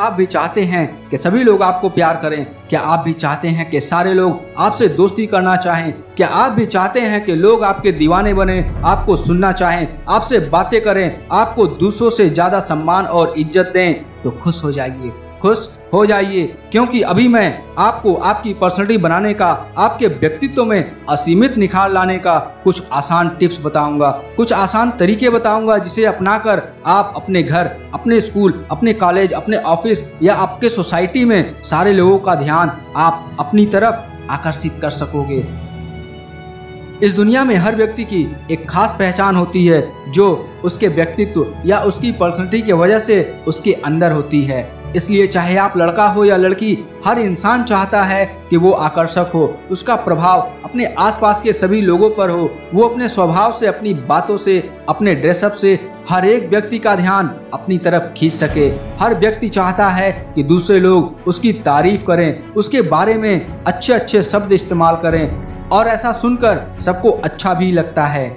आप भी चाहते हैं कि सभी लोग आपको प्यार करें? क्या आप भी चाहते हैं कि सारे लोग आपसे दोस्ती करना चाहें? क्या आप भी चाहते हैं कि लोग आपके दीवाने बने, आपको सुनना चाहें, आपसे बातें करें, आपको दूसरों से ज्यादा सम्मान और इज्जत दें? तो खुश हो जाइए, खुश हो जाइए, क्योंकि अभी मैं आपको आपकी पर्सनैलिटी बनाने का, आपके व्यक्तित्व में असीमित निखार लाने का कुछ आसान टिप्स बताऊंगा, कुछ आसान तरीके बताऊंगा, जिसे अपनाकर आप अपने घर, अपने स्कूल, अपने कॉलेज, अपने ऑफिस या आपके सोसाइटी में सारे लोगों का ध्यान आप अपनी तरफ आकर्षित कर सकोगे। इस दुनिया में हर व्यक्ति की एक खास पहचान होती है, जो उसके व्यक्तित्व या उसकी पर्सनैलिटी की वजह से उसके अंदर होती है। इसलिए चाहे आप लड़का हो या लड़की, हर इंसान चाहता है कि वो आकर्षक हो, उसका प्रभाव अपने आसपास के सभी लोगों पर हो, वो अपने स्वभाव से, अपनी बातों से, अपने ड्रेसअप से हर एक व्यक्ति का ध्यान अपनी तरफ खींच सके। हर व्यक्ति चाहता है कि दूसरे लोग उसकी तारीफ करें, उसके बारे में अच्छे अच्छे शब्द इस्तेमाल करें, और ऐसा सुनकर सबको अच्छा भी लगता है।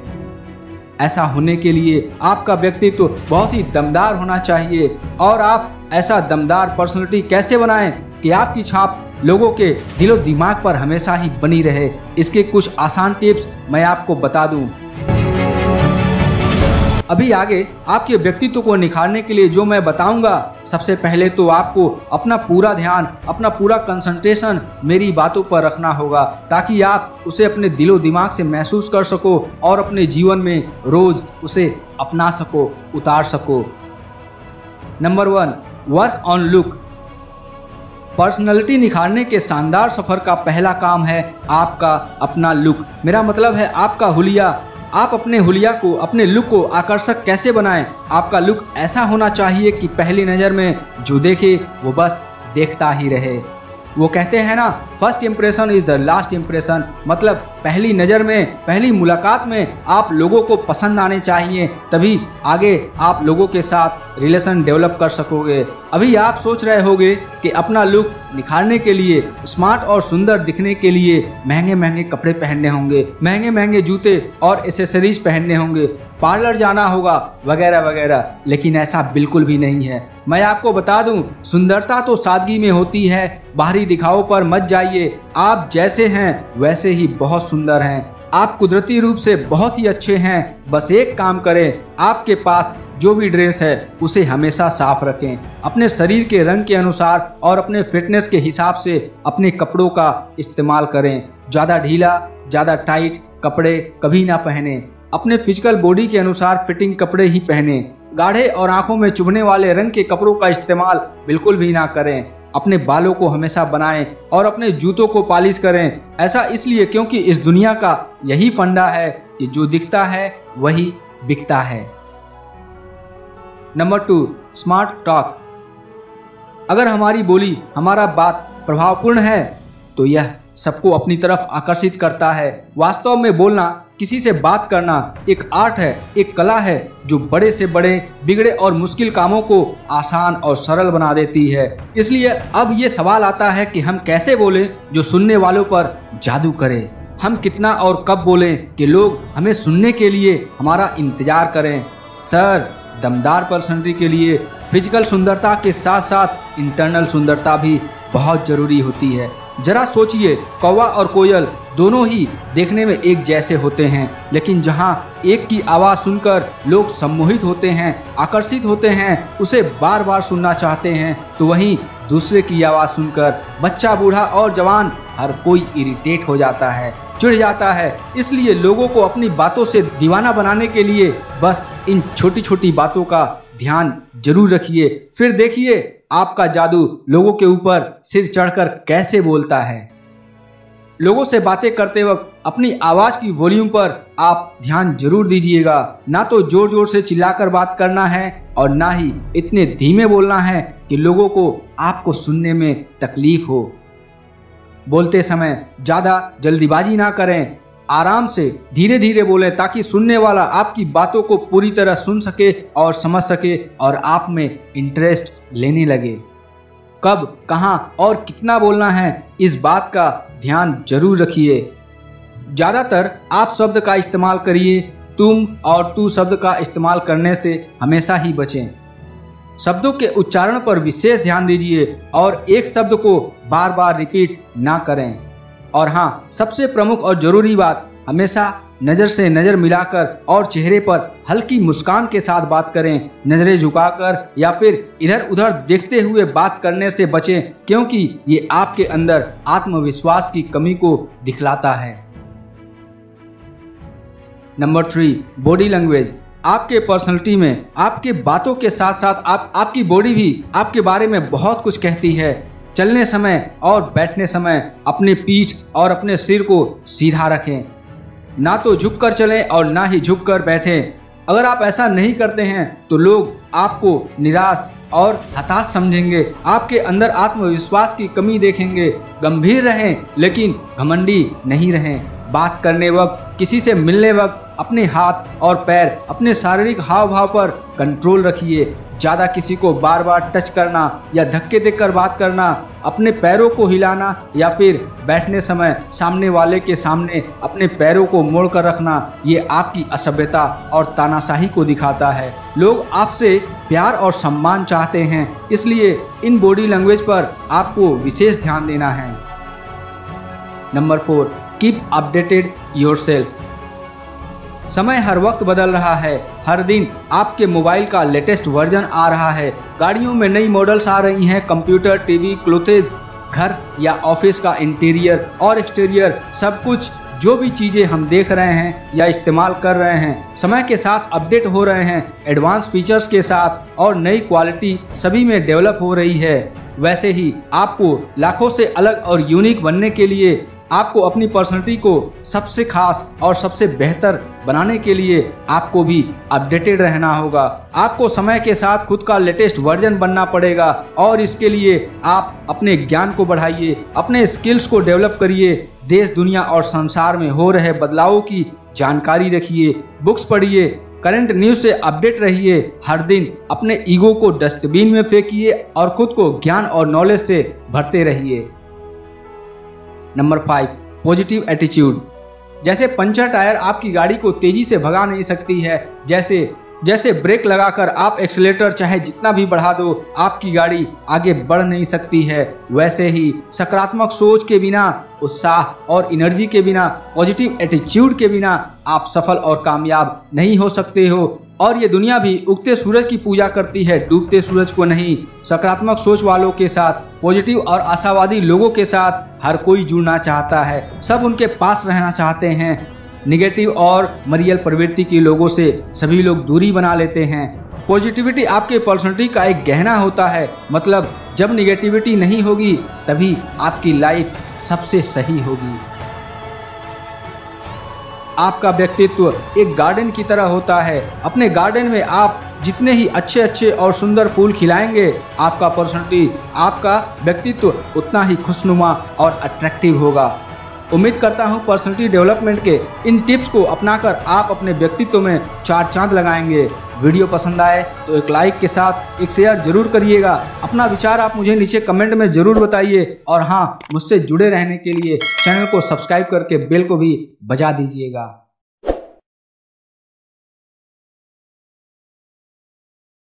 ऐसा होने के लिए आपका व्यक्तित्व बहुत ही दमदार होना चाहिए, और आप ऐसा दमदार पर्सनैलिटी कैसे बनाएं कि आपकी छाप लोगों के दिलो दिमाग पर हमेशा ही बनी रहे, इसके कुछ आसान टिप्स मैं आपको बता दूं। अभी आगे आपके व्यक्तित्व को निखारने के लिए जो मैं बताऊंगा, सबसे पहले तो आपको अपना पूरा ध्यान, अपना पूरा कंसंट्रेशन मेरी बातों पर रखना होगा, ताकि आप उसे अपने दिलो दिमाग से महसूस कर सको और अपने जीवन में रोज उसे अपना सको, उतार सको। Number 1, work on look. Personality निखारने के शानदार सफर का पहला काम है आपका अपना लुक। मेरा मतलब है आपका हुलिया। आप अपने हुलिया को, अपने लुक को आकर्षक कैसे बनाएं? आपका लुक ऐसा होना चाहिए कि पहली नज़र में जो देखे वो बस देखता ही रहे। वो कहते हैं ना, first impression is the last impression. मतलब पहली नज़र में, पहली मुलाकात में आप लोगों को पसंद आने चाहिए, तभी आगे आप लोगों के साथ रिलेशन डेवलप कर सकोगे। अभी आप सोच रहे होगे कि अपना लुक निखारने के लिए, स्मार्ट और सुंदर दिखने के लिए महंगे महंगे कपड़े पहनने होंगे, महंगे महंगे जूते और एसेसरीज पहनने होंगे, पार्लर जाना होगा वगैरह वगैरह, लेकिन ऐसा बिल्कुल भी नहीं है। मैं आपको बता दूं, सुंदरता तो सादगी में होती है। बाहरी दिखावों पर मत जाइए, आप जैसे हैं वैसे ही बहुत सुंदर हैं, आप कुदरती रूप से बहुत ही अच्छे हैं। बस एक काम करें, आपके पास जो भी ड्रेस है उसे हमेशा साफ रखें, अपने शरीर के रंग के अनुसार और अपने फिटनेस के हिसाब से अपने कपड़ों का इस्तेमाल करें। ज़्यादा ढीला, ज़्यादा टाइट कपड़े कभी ना पहने, अपने फिजिकल बॉडी के अनुसार फिटिंग कपड़े ही पहने। गाढ़े और आंखों में चुभने वाले रंग के कपड़ों का इस्तेमाल बिल्कुल भी ना करें। अपने बालों को हमेशा बनाएं और अपने जूतों को पॉलिश करें। ऐसा इसलिए क्योंकि इस दुनिया का यही फंडा है कि जो दिखता है वही बिकता है। Number 2, smart talk. अगर हमारी बोली, हमारा बात प्रभावपूर्ण है तो यह सबको अपनी तरफ आकर्षित करता है। वास्तव में बोलना, किसी से बात करना एक आर्ट है, एक कला है, जो बड़े से बड़े, बिगड़े और मुश्किल कामों को आसान और सरल बना देती है। इसलिए अब ये सवाल आता है कि हम कैसे बोलें जो सुनने वालों पर जादू करे। हम कितना और कब बोलें कि लोग हमें सुनने के लिए हमारा इंतजार करें। सर, दमदार पर्सनैलिटी के लिए फिजिकल सुंदरता के साथ साथ इंटरनल सुंदरता भी बहुत जरूरी होती है। जरा सोचिए, कौवा और कोयल दोनों ही देखने में एक जैसे होते हैं, लेकिन जहां एक की आवाज़ सुनकर लोग सम्मोहित होते हैं, आकर्षित होते हैं, उसे बार बार सुनना चाहते हैं, तो वहीं दूसरे की आवाज़ सुनकर बच्चा, बूढ़ा और जवान हर कोई इरिटेट हो जाता है, चिढ़ जाता है। इसलिए लोगों को अपनी बातों से दीवाना बनाने के लिए बस इन छोटी छोटी बातों का ध्यान जरूर रखिए, फिर देखिए आपका जादू लोगों के ऊपर सिर चढ़कर कैसे बोलता है। लोगों से बातें करते वक्त अपनी आवाज़ की वॉल्यूम पर आप ध्यान जरूर दीजिएगा। ना तो जोर जोर से चिल्लाकर बात करना है और ना ही इतने धीमे बोलना है कि लोगों को आपको सुनने में तकलीफ हो। बोलते समय ज़्यादा जल्दीबाजी ना करें, आराम से धीरे धीरे बोलें, ताकि सुनने वाला आपकी बातों को पूरी तरह सुन सके और समझ सके और आप में इंटरेस्ट लेने लगे। कब, कहां और कितना बोलना है, इस बात का ध्यान जरूर रखिए। ज़्यादातर आप शब्द का इस्तेमाल करिए। तुम और तू शब्द का इस्तेमाल करने से हमेशा ही बचें। शब्दों के उच्चारण पर विशेष ध्यान दीजिए और एक शब्द को बार बार रिपीट ना करें। और हाँ, सबसे प्रमुख और जरूरी बात, हमेशा नज़र से नज़र मिलाकर और चेहरे पर हल्की मुस्कान के साथ बात करें। नज़रें झुकाकर या फिर इधर उधर देखते हुए बात करने से बचें, क्योंकि ये आपके अंदर आत्मविश्वास की कमी को दिखलाता है। Number 3, body language. आपके पर्सनैलिटी में आपके बातों के साथ साथ आपकी बॉडी भी आपके बारे में बहुत कुछ कहती है। चलने समय और बैठने समय अपने पीठ और अपने सिर को सीधा रखें, ना तो झुक कर चलें और ना ही झुक कर बैठें। अगर आप ऐसा नहीं करते हैं तो लोग आपको निराश और हताश समझेंगे, आपके अंदर आत्मविश्वास की कमी देखेंगे। गंभीर रहें लेकिन घमंडी नहीं रहें। बात करने वक्त, किसी से मिलने वक्त अपने हाथ और पैर, अपने शारीरिक हाव भाव पर कंट्रोल रखिए। ज़्यादा किसी को बार बार टच करना या धक्के देकर बात करना, अपने पैरों को हिलाना या फिर बैठने समय सामने वाले के सामने अपने पैरों को मोड़ कर रखना, ये आपकी असभ्यता और तानाशाही को दिखाता है। लोग आपसे प्यार और सम्मान चाहते हैं, इसलिए इन बॉडी लैंग्वेज पर आपको विशेष ध्यान देना है। Number 4, keep updated yourself. समय हर वक्त बदल रहा है। हर दिन आपके मोबाइल का लेटेस्ट वर्जन आ रहा है, गाड़ियों में नई मॉडल्स आ रही हैं, कंप्यूटर, टीवी, क्लोथेज, घर या ऑफिस का इंटीरियर और एक्सटीरियर, सब कुछ। जो भी चीज़ें हम देख रहे हैं या इस्तेमाल कर रहे हैं, समय के साथ अपडेट हो रहे हैं। एडवांस फीचर्स के साथ और नई क्वालिटी सभी में डेवलप हो रही है। वैसे ही आपको लाखों से अलग और यूनिक बनने के लिए, आपको अपनी पर्सनैलिटी को सबसे खास और सबसे बेहतर बनाने के लिए आपको भी अपडेटेड रहना होगा। आपको समय के साथ खुद का लेटेस्ट वर्जन बनना पड़ेगा और इसके लिए आप अपने ज्ञान को बढ़ाइए, अपने स्किल्स को डेवलप करिए। देश, दुनिया और संसार में हो रहे बदलावों की जानकारी रखिए, बुक्स पढ़िए, करंट न्यूज से अपडेट रहिए। हर दिन अपने ईगो को डस्टबिन में फेंकिए और खुद को ज्ञान और नॉलेज से भरते रहिए। Number 5, positive attitude. जैसे पंचर टायर आपकी गाड़ी को तेजी से भगा नहीं सकती है, जैसे ब्रेक लगाकर आप एक्सीलेटर चाहे जितना भी बढ़ा दो, आपकी गाड़ी आगे बढ़ नहीं सकती है। वैसे ही सकारात्मक सोच के बिना, उत्साह और एनर्जी के बिना, पॉजिटिव एटीट्यूड के बिना आप सफल और कामयाब नहीं हो सकते हो। और ये दुनिया भी उगते सूरज की पूजा करती है, डूबते सूरज को नहीं। सकारात्मक सोच वालों के साथ, पॉजिटिव और आशावादी लोगों के साथ हर कोई जुड़ना चाहता है, सब उनके पास रहना चाहते हैं। निगेटिव और मरियल प्रवृत्ति के लोगों से सभी लोग दूरी बना लेते हैं। पॉजिटिविटी आपके पर्सनैलिटी का एक गहना होता है, मतलब जब निगेटिविटी नहीं होगी तभी आपकी लाइफ सबसे सही होगी। आपका व्यक्तित्व एक गार्डन की तरह होता है। अपने गार्डन में आप जितने ही अच्छे अच्छे और सुंदर फूल खिलाएंगे, आपका पर्सनैलिटी, आपका व्यक्तित्व उतना ही खुशनुमा और अट्रैक्टिव होगा। उम्मीद करता हूँ पर्सनैलिटी डेवलपमेंट के इन टिप्स को अपनाकर आप अपने व्यक्तित्व में चार चांद लगाएंगे। वीडियो पसंद आए तो एक लाइक के साथ एक शेयर जरूर करिएगा। अपना विचार आप मुझे नीचे कमेंट में जरूर बताइए। और हाँ, मुझसे जुड़े रहने के लिए चैनल को सब्सक्राइब करके बेल को भी बजा दीजिएगा।